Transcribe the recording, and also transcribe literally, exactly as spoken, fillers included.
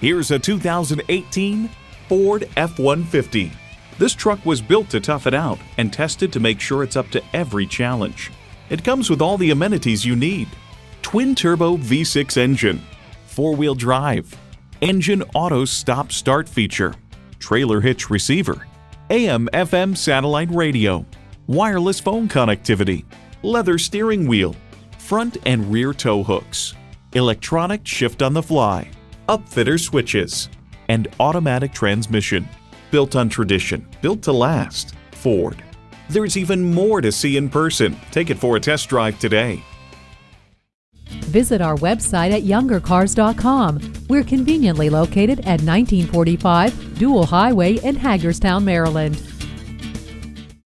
Here's a two thousand eighteen Ford F one fifty. This truck was built to tough it out and tested to make sure it's up to every challenge. It comes with all the amenities you need. Twin-turbo V six engine, four-wheel drive, engine auto stop-start feature, trailer hitch receiver, A M F M satellite radio, wireless phone connectivity, leather steering wheel, front and rear tow hooks, electronic shift on the fly, upfitter switches, and automatic transmission. Built on tradition, built to last, Ford. There's even more to see in person. Take it for a test drive today. Visit our website at younger cars dot com. We're conveniently located at nineteen forty-five Dual Highway in Hagerstown, Maryland.